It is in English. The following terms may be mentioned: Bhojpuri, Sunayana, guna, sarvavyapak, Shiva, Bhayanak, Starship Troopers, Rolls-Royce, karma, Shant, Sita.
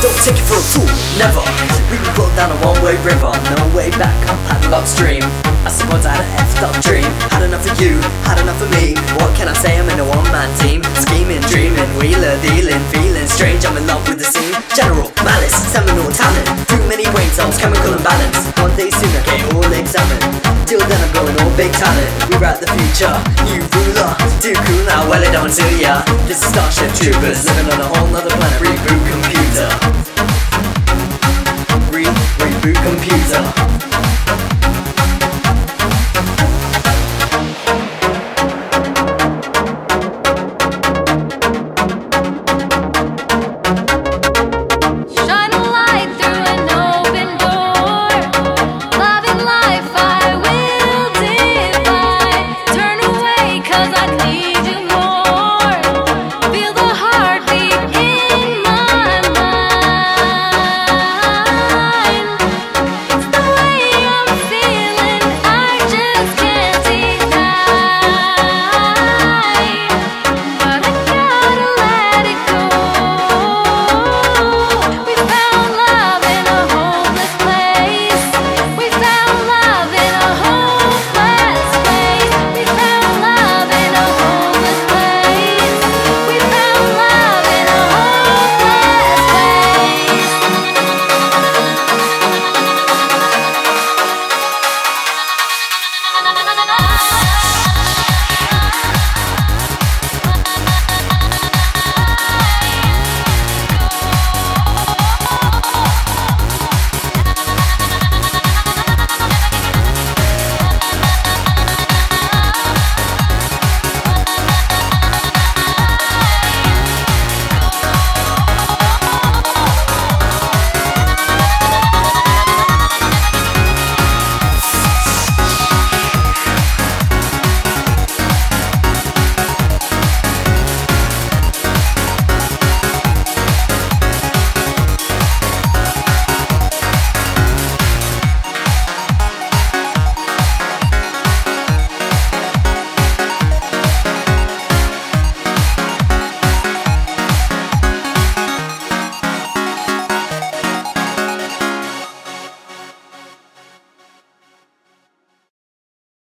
Don't take it for a fool, never. We were rolled down a one-way river, no way back, I'm paddling upstream. I suppose I had an effed up dream. Had enough of you, had enough of me. What can I say, I'm in a one-man team. Scheming, dreaming, wheeler, dealing, feeling strange, I'm in love with the scene. General, malice, seminal talent. Too many brain cells, chemical imbalance. One day soon I get all examined. Till then I'm going all big talent. We write the future, new ruler. Too cool now, well it don't do ya. This is Starship Troopers, living on a whole nother planet. Reboot computer. Reboot computer.